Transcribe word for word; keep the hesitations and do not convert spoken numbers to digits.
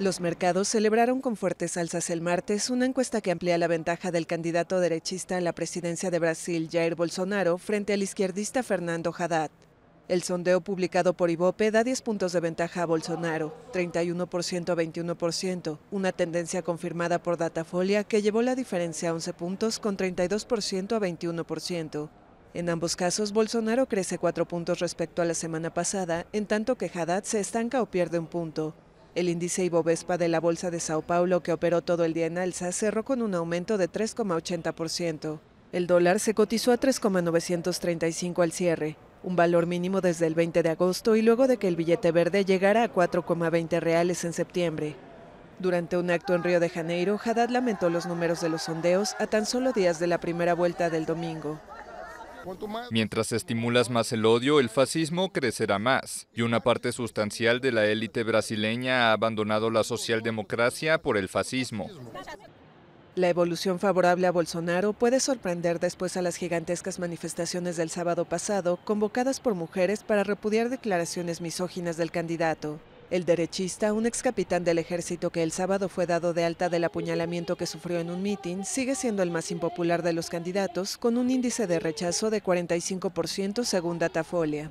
Los mercados celebraron con fuertes alzas el martes una encuesta que amplía la ventaja del candidato derechista a la presidencia de Brasil, Jair Bolsonaro, frente al izquierdista Fernando Haddad. El sondeo publicado por Ibope da diez puntos de ventaja a Bolsonaro, treinta y uno por ciento a veintiuno por ciento, una tendencia confirmada por Datafolha que llevó la diferencia a once puntos con treinta y dos por ciento a veintiuno por ciento. En ambos casos, Bolsonaro crece cuatro puntos respecto a la semana pasada, en tanto que Haddad se estanca o pierde un punto. El índice Ibovespa de la Bolsa de Sao Paulo, que operó todo el día en alza, cerró con un aumento de tres coma ochenta por ciento. El dólar se cotizó a tres coma novecientos treinta y cinco al cierre, un valor mínimo desde el veinte de agosto y luego de que el billete verde llegara a cuatro coma veinte reales en septiembre. Durante un acto en Río de Janeiro, Haddad lamentó los números de los sondeos a tan solo días de la primera vuelta del domingo. Mientras estimulas más el odio, el fascismo crecerá más, y una parte sustancial de la élite brasileña ha abandonado la socialdemocracia por el fascismo. La evolución favorable a Bolsonaro puede sorprender después a las gigantescas manifestaciones del sábado pasado, convocadas por mujeres para repudiar declaraciones misóginas del candidato. El derechista, un ex capitán del ejército que el sábado fue dado de alta del apuñalamiento que sufrió en un mitin, sigue siendo el más impopular de los candidatos, con un índice de rechazo de cuarenta y cinco por ciento según Datafolha.